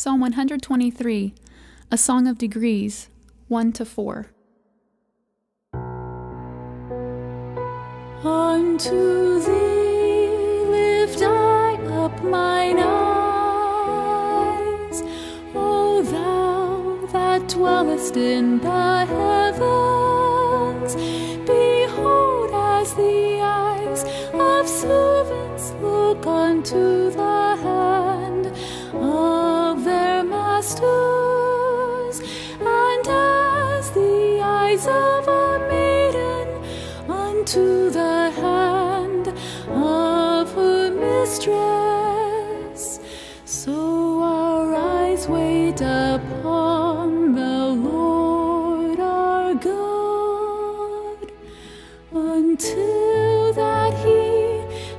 Psalm 123, a song of degrees, 1 to 4. Unto thee lift I up mine eyes, O thou that dwellest in the heavens. Behold, as the eyes of servants look unto the hand of their masters, and as the eyes of a maiden unto the hand of her mistress, so our eyes wait upon the Lord our God, until that he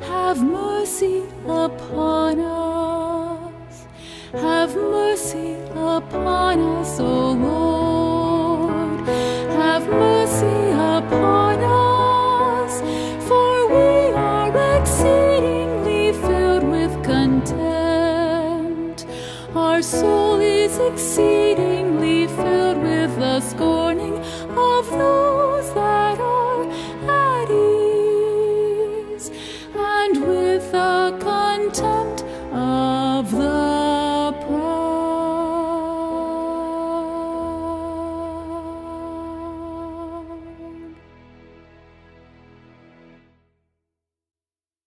have mercy upon us. Have mercy upon us, O Lord. Have mercy upon us, for we are exceedingly filled with contempt. Our soul is exceedingly filled with the scorn.